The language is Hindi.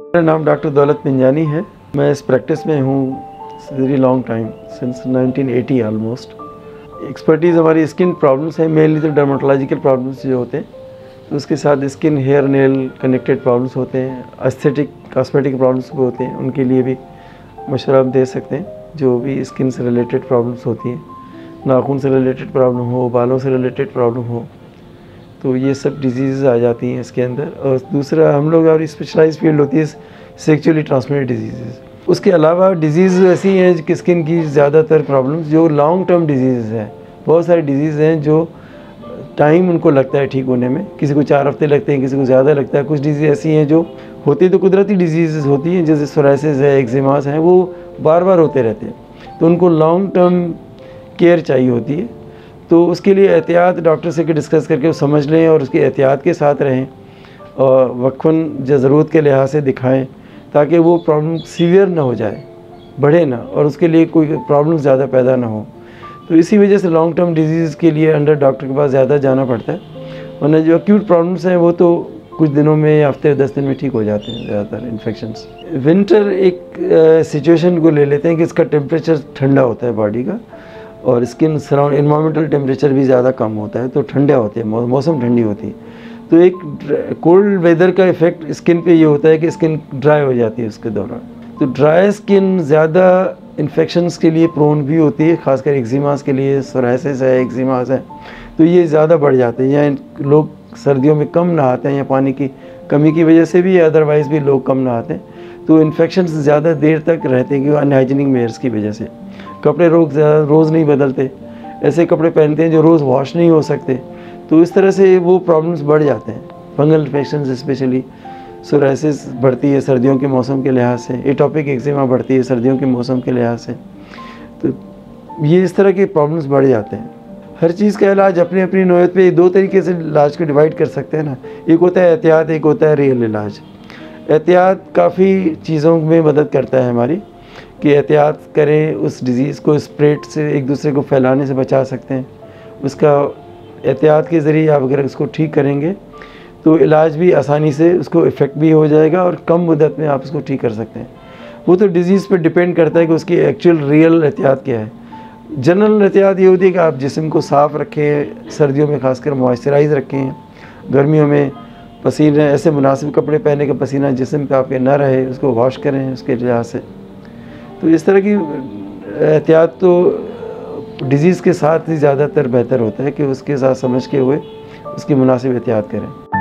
मेरा नाम डॉक्टर दौलत मिंजानी है। मैं इस प्रैक्टिस में हूँ very long time since 1980 almost. Expertise हमारी स्किन प्रॉब्लम्स है, मेनली तो डर्मेटोलॉजिकल प्रॉब्लम्स जो होते हैं, तो उसके साथ skin hair nail connected problems होते हैं, एस्थेटिक कॉस्मेटिक प्रॉब्लम्स भी होते हैं, उनके लिए भी मशवरा दे सकते हैं। जो भी स्किन से रिलेटेड प्रॉब्लम्स होती हैं, नाखून से रिलेटेड प्रॉब्लम हो, बालों से रिलेटेड प्रॉब्लम हो, तो ये सब डिजीज़ आ जाती हैं इसके अंदर। और दूसरा हम लोग और स्पेशलाइज फील्ड होती है सेक्चुअली ट्रांसमिटेड डिजीज़। उसके अलावा डिजीज़ ऐसी हैं कि स्किन की ज़्यादातर प्रॉब्लम्स जो लॉन्ग टर्म डिजीज़ हैं, बहुत सारी डिजीज़ हैं जो टाइम उनको लगता है ठीक होने में, किसी को 4 हफ्ते लगते हैं, किसी को ज़्यादा लगता है। कुछ डिजीज़ ऐसी हैं जो होती तो कुदरती डिजीज़ होती हैं, जैसे सोरायसिस है, एक्जिमा हैं, वो बार बार होते रहते हैं, तो उनको लॉन्ग टर्म केयर चाहिए होती है। तो उसके लिए एहतियात डॉक्टर से डिस्कस करके समझ लें और उसके एहतियात के साथ रहें और वक्फ़न ज़रूरत के लिहाज से दिखाएं, ताकि वो प्रॉब्लम सीवियर ना हो जाए, बढ़े ना, और उसके लिए कोई प्रॉब्लम ज़्यादा पैदा ना हो। तो इसी वजह से लॉन्ग टर्म डिजीज़ के लिए अंडर डॉक्टर के पास ज़्यादा जाना पड़ता है, वरना जो एक्यूट प्रॉब्लम्स हैं वो तो कुछ दिनों में, हफ्ते 10 दिन में ठीक हो जाते हैं ज़्यादातर इन्फेक्शंस। विंटर एक सिचुएशन को ले लेते हैं कि इसका टेम्परेचर ठंडा होता है बॉडी का, और स्किन सराउंड इन्वामेंटल टेम्परेचर भी ज़्यादा कम होता है, तो ठंडा होते हैं, मौसम ठंडी होती है। तो एक कोल्ड वेदर का इफ़ेक्ट स्किन पे ये होता है कि स्किन ड्राई हो जाती है उसके दौरान। तो ड्राई स्किन ज़्यादा इन्फेक्शंस के लिए प्रोन भी होती है, खासकर एक्जिमास के लिए, सोरायसिस है, एक्जिमास है, तो ये ज़्यादा बढ़ जाते हैं। या लोग सर्दियों में कम नहाते हैं, या पानी की कमी की वजह से भी, अदरवाइज़ भी लोग कम नहाते हैं, तो इन्फेक्शंस ज़्यादा देर तक रहते हैं, क्योंकि अनहाइजीनिक मेयर्स की वजह से। कपड़े रोज़ नहीं बदलते, ऐसे कपड़े पहनते हैं जो रोज़ वॉश नहीं हो सकते, तो इस तरह से वो प्रॉब्लम्स बढ़ जाते हैं। फंगल इन्फेक्शन स्पेशली सोरायसिस बढ़ती है सर्दियों के मौसम के लिहाज से, एटॉपिक एक्जिमा बढ़ती है सर्दियों के मौसम के लिहाज से, तो ये इस तरह के प्रॉब्लम्स बढ़ जाते हैं। हर चीज़ का इलाज अपनी अपनी नौयत पे 2 तरीके से इलाज को डिवाइड कर सकते हैं ना, एक होता है एहतियात, एक होता है रियल इलाज। एहतियात काफ़ी चीज़ों में मदद करता है हमारी, कि एहतियात करें, उस डिज़ीज़ को स्प्रेड से, एक दूसरे को फैलाने से बचा सकते हैं। उसका एहतियात के ज़रिए आप अगर उसको ठीक करेंगे तो इलाज भी आसानी से, उसको इफ़ेक्ट भी हो जाएगा और कम मुद्दत में आप उसको ठीक कर सकते हैं। वो तो डिज़ीज़ पे डिपेंड करता है कि उसकी एक्चुअल रियल एहतियात क्या है। जनरल एहतियात ये होती है कि आप जिस्म को साफ़ रखें, सर्दियों में खासकर मॉइस्चराइज़ रखें, गर्मियों में पसीने, ऐसे मुनासिब कपड़े पहने के पसीना जिस्म पे आपके ना रहे, उसको वॉश करें उसके लिहाज से। तो इस तरह की एहतियात तो डिजीज़ के साथ ही ज़्यादातर बेहतर होता है, कि उसके साथ समझ के हुए उसकी मुनासिब एहतियात करें।